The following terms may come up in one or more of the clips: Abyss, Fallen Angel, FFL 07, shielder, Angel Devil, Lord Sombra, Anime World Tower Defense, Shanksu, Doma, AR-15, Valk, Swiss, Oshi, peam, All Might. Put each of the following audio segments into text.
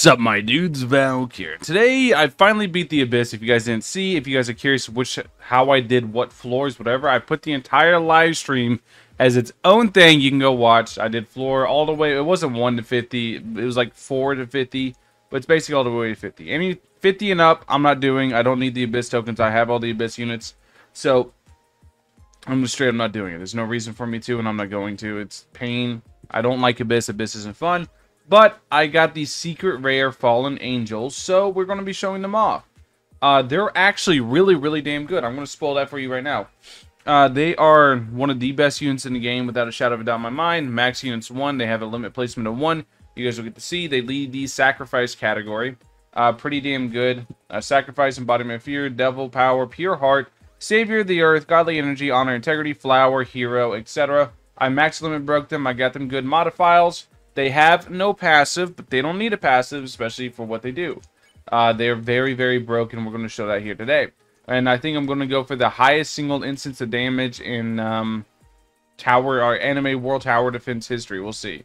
Sup my dudes, Valk here. Today I finally beat the Abyss. If you guys didn't see, if you guys are curious how I did what floors, whatever, I put the entire live stream as its own thing. You can go watch. I did floor all the way. It wasn't 1 to 50, it was like 4 to 50, but it's basically all the way to 50. Any 50 and up I'm not doing. I don't need the Abyss tokens. I have all the Abyss units, so I'm just straight up not doing it. There's no reason for me to, and I'm not going to. It's pain. I don't like Abyss. Abyss isn't fun. But I got the secret rare Fallen Angels, so we're going to be showing them off. They're actually really, really damn good. I'm going to spoil that for you right now. They are one of the best units in the game, without a shadow of a doubt in my mind. Max units 1. They have a limit placement of 1. You guys will get to see. They lead the sacrifice category. Pretty damn good. Sacrifice, embodiment of fear, devil power, pure heart, savior of the earth, godly energy, honor, integrity, flower, hero, etc. I max limit broke them. I got them good modifiers. They have no passive, but they don't need a passive, especially for what they do. They're very, very broken. We're going to show that here today. And I think I'm going to go for the highest single instance of damage in our Anime World Tower Defense history. We'll see.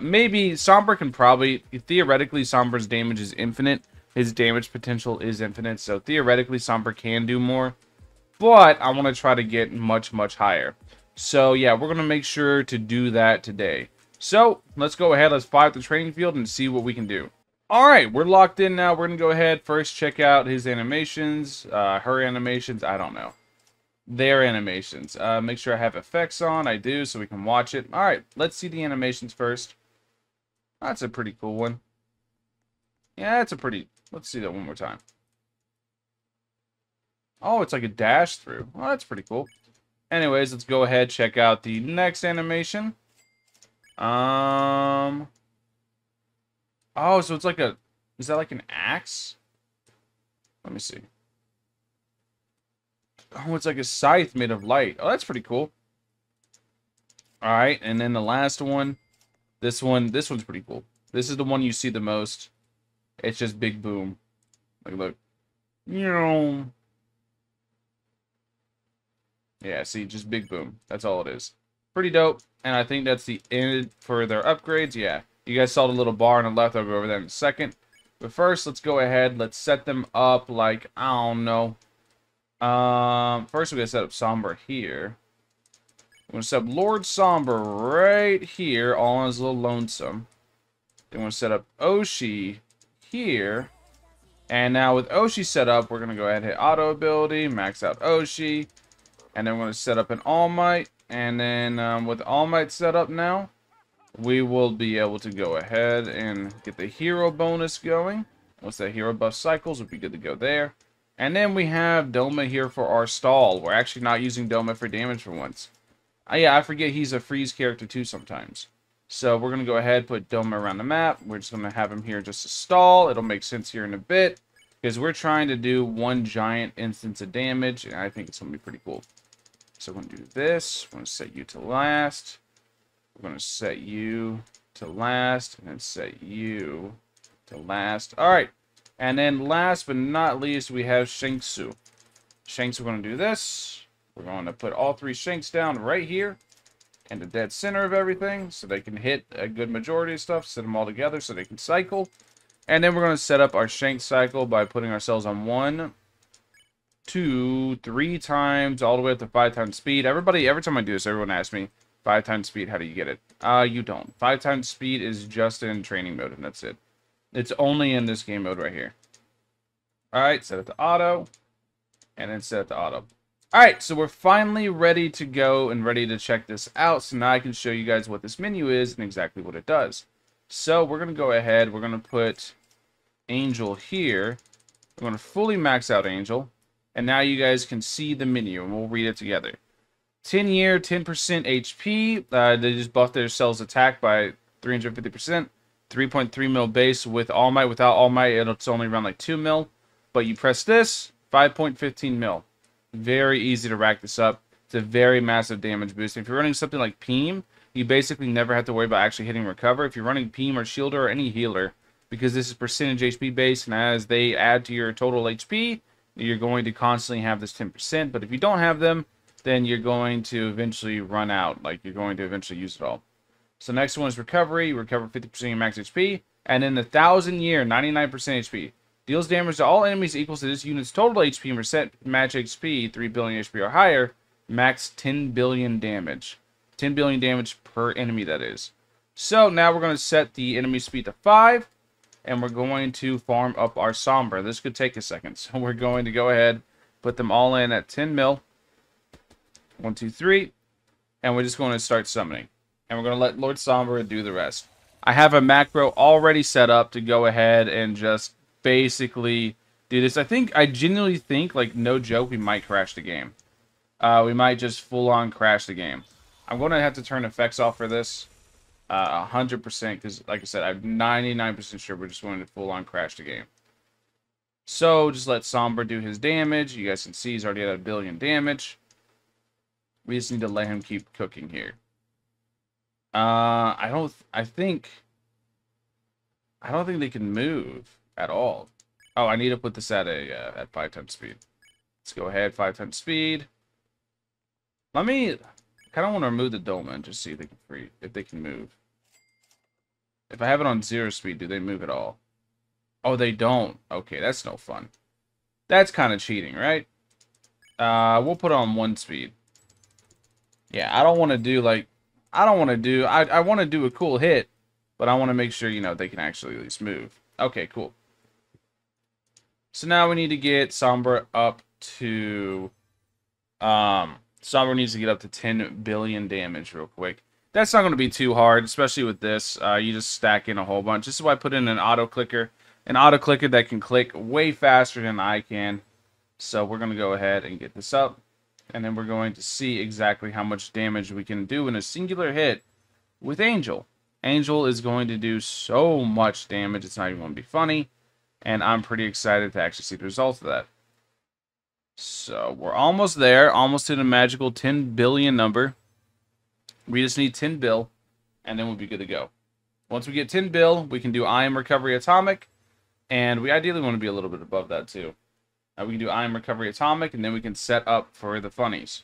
Maybe Sombra can probably... Theoretically, Sombra's damage is infinite. His damage potential is infinite. So theoretically, Sombra can do more. But I want to try to get much, much higher. So yeah, we're going to make sure to do that today. So let's go ahead, let's fly at the training field and see what we can do. All right, we're locked in now. We're gonna go ahead, first check out his animations, her animations, I don't know, their animations. Make sure I have effects on. I do, so we can watch it. All right, let's see the animations first. That's a pretty cool one. Yeah, that's a pretty... let's see that one more time. Oh, it's like a dash through. Oh, that's pretty cool. Anyways, let's go ahead, check out the next animation. Oh, so it's like a... is that like an axe? Let me see. Oh, it's like a scythe made of light. Oh, that's pretty cool. All right, and then the last one, this one's pretty cool. This is the one you see the most. It's just big boom. Like, look. Yeah, see, just big boom. That's all it is. Pretty dope. And I think that's the end for their upgrades. Yeah, you guys saw the little bar on the left. I'll go over that in a second. But first, let's go ahead. Let's set them up like, I don't know. First, we're going to set up Sombra here. We're going to set up Lord Sombra right here. All on his little lonesome. Then we're going to set up Oshi here. And now with Oshi set up, we're going to go ahead and hit auto ability. Max out Oshi. And then we're going to set up an All Might. And then with All Might set up now, we will be able to go ahead and get the hero bonus going. Once that hero buff cycles, it'll be good to go there. And then we have Doma here for our stall. We're actually not using Doma for damage for once. Yeah, I forget he's a freeze character too sometimes. So we're going to go ahead, put Doma around the map. We're just going to have him here just to stall. It'll make sense here in a bit, because we're trying to do one giant instance of damage, and I think it's going to be pretty cool. So we're going to do this. We're going to set you to last. We're going to set you to last. And then set you to last. All right. And then last but not least, we have Shanksu. Shanksu, we're going to do this. We're going to put all three Shanks down right here in the dead center of everything, so they can hit a good majority of stuff. Set them all together so they can cycle. And then we're going to set up our Shank cycle by putting ourselves on 1, 2, 3 times, all the way up to 5 times speed. Everybody, every time I do this, everyone asks me, 5 times speed, how do you get it? You don't. 5 times speed is just in training mode, and that's it. It's only in this game mode right here. All right, set it to auto, and then set it to auto. All right, so we're finally ready to go and ready to check this out. So now I can show you guys what this menu is and exactly what it does. So we're going to go ahead. We're going to put Angel here. We're going to fully max out Angel. And now you guys can see the menu, and we'll read it together. 10-year, 10% HP. They just buffed their cells attack by 350%. 3.3 mil base with All Might. Without All Might, it's only around like 2 mil. But you press this, 5.15 mil. Very easy to rack this up. It's a very massive damage boost. If you're running something like peam, you basically never have to worry about actually hitting recover. If you're running peam or shielder or any healer, because this is percentage HP base, and as they add to your total HP, you're going to constantly have this 10%, but if you don't have them, then you're going to eventually run out. Like, you're going to eventually use it all. So next one is recovery. Recover 50% of your max HP. and in the 1000 year, 99% HP. Deals damage to all enemies equals to this unit's total HP and percent match HP, 3 billion HP or higher, max 10 billion damage. 10 billion damage per enemy, that is. So now we're going to set the enemy speed to 5, and we're going to farm up our Sombra. This could take a second, so we're going to go ahead, put them all in at 10 mil. 1, 2, 3, and we're just going to start summoning. And we're going to let Lord Sombra do the rest. I have a macro already set up to go ahead and just basically do this. I genuinely think, like, no joke, we might crash the game. We might just full-on crash the game. I'm going to have to turn effects off for this 100%, because, like I said, I'm 99% sure we're just going to full-on crash the game. So, just let Sombra do his damage. You guys can see he's already at 1 billion damage. We just need to let him keep cooking here. I don't think they can move at all. Oh, I need to put this at 5 times speed. Let's go ahead, 5 times speed. I kind of want to remove the Doma and just see if they can move. If I have it on 0 speed, do they move at all? Oh, they don't. Okay, that's no fun. That's kind of cheating, right? We'll put it on 1 speed. Yeah, I don't want to do like, I want to do a cool hit, but I want to make sure, you know, they can actually at least move. Okay, cool. So now we need to get Sombra up to, Sombra needs to get up to 10 billion damage real quick. That's not going to be too hard, especially with this. You just stack in a whole bunch. This is why I put in an auto clicker. An auto clicker that can click way faster than I can. So we're going to go ahead and get this up. And then we're going to see exactly how much damage we can do in a singular hit with Angel. Angel is going to do so much damage, it's not even going to be funny. And I'm pretty excited to actually see the results of that. So we're almost there, almost to the magical 10 billion number. We just need 10 bill, and then we'll be good to go. Once we get 10 bill, we can do I Am Recovery Atomic. And we ideally want to be a little bit above that too. We can do I Am Recovery Atomic, and then we can set up for the funnies.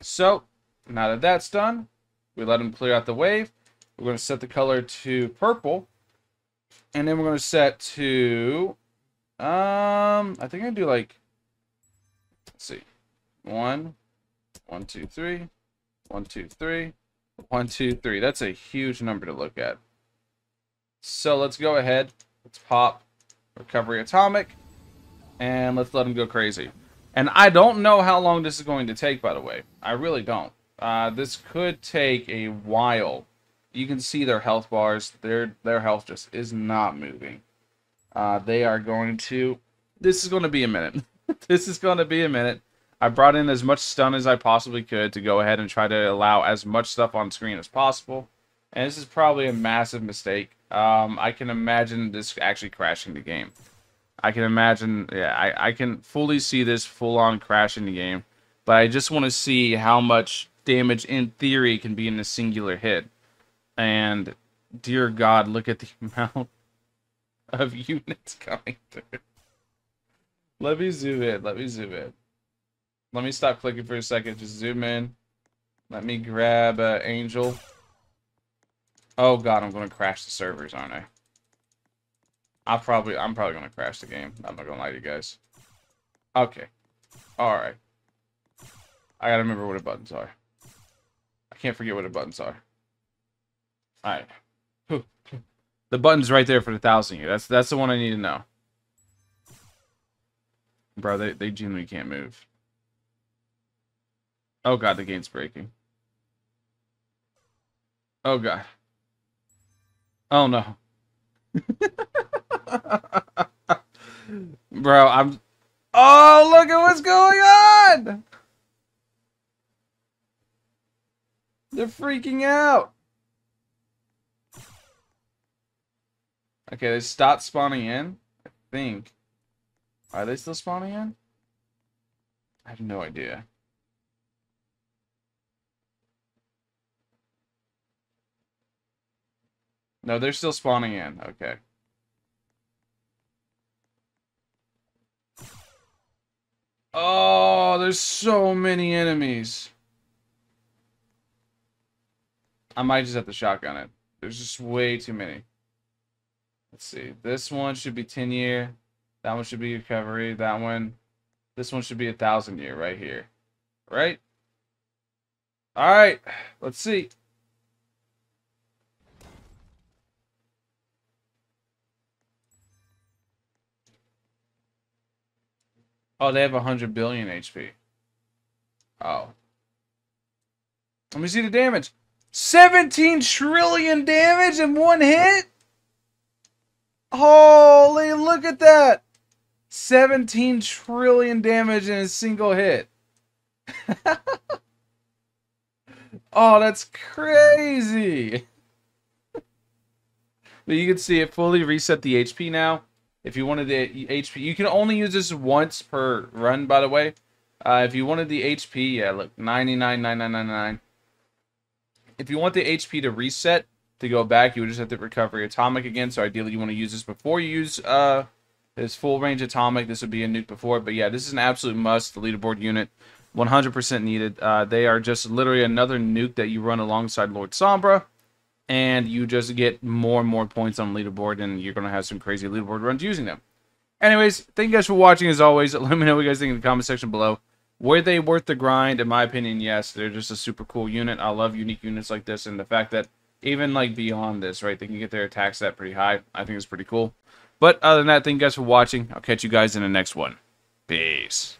So, now that that's done, we let him clear out the wave. We're going to set the color to purple. And then we're going to set to... I think I'm going to do like... Let's see. 1, 1, 2, 3. 1, 2, 3. 1, 2, 3. That's a huge number to look at. So, let's go ahead. Let's pop Recovery Atomic. And let's let him go crazy. And I don't know how long this is going to take, by the way. I really don't. This could take a while. You can see their health bars. Their health just is not moving. They are going to... This is going to be a minute. This is going to be a minute. I brought in as much stun as I possibly could to go ahead and try to allow as much stuff on screen as possible. And this is probably a massive mistake. I can imagine this actually crashing the game. I can imagine, yeah, I can fully see this full-on crash in the game, but I just want to see how much damage, in theory, can be in a singular hit. And, dear God, look at the amount of units coming through. Let me zoom in, let me zoom in. Let me stop clicking for a second, just zoom in. Let me grab Angel. Oh, God, I'm going to crash the servers, aren't I? I'm probably gonna crash the game. I'm not gonna lie to you guys. Okay. Alright. I gotta remember what the buttons are. I can't forget what the buttons are. Alright. The button's right there for the 1000 year. That's the one I need to know. Bro, they genuinely can't move. Oh God, the game's breaking. Oh God. Oh no. Bro, oh, look at what's going on! They're freaking out! Okay, they stopped spawning in, I think. Are they still spawning in? I have no idea. No, they're still spawning in. Okay. Oh, there's so many enemies. I might just have to shotgun it. There's just way too many. Let's see. This one should be 10 year. That one should be recovery. That one. This one should be 1,000 year right here. Right? All right. Let's see. Oh, they have 100 billion HP. Oh. Let me see the damage. 17 trillion damage in one hit? Holy, look at that. 17 trillion damage in a single hit. Oh, that's crazy. But you can see it fully reset the HP now. If you wanted the HP, you can only use this once per run, by the way. If you wanted the HP, yeah, look, 99,999. If you want the HP to reset, to go back, you would just have to recover your atomic again. So ideally, you want to use this before you use this full range atomic. This would be a nuke before. But yeah, this is an absolute must. The leaderboard unit, 100% needed. They are just literally another nuke that you run alongside Lord Sombra. And you just get more and more points on leaderboard, and you're going to have some crazy leaderboard runs using them. Anyways, thank you guys for watching. As always, let me know what you guys think in the comment section below. Were they worth the grind? In my opinion, yes. They're just a super cool unit. I love unique units like this, and the fact that even like beyond this, right, they can get their attacks that pretty high. I think it's pretty cool. But other than that, thank you guys for watching. I'll catch you guys in the next one. Peace.